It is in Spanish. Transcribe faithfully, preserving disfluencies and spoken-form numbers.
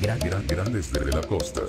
Gran, gran, Grandes de la Costa.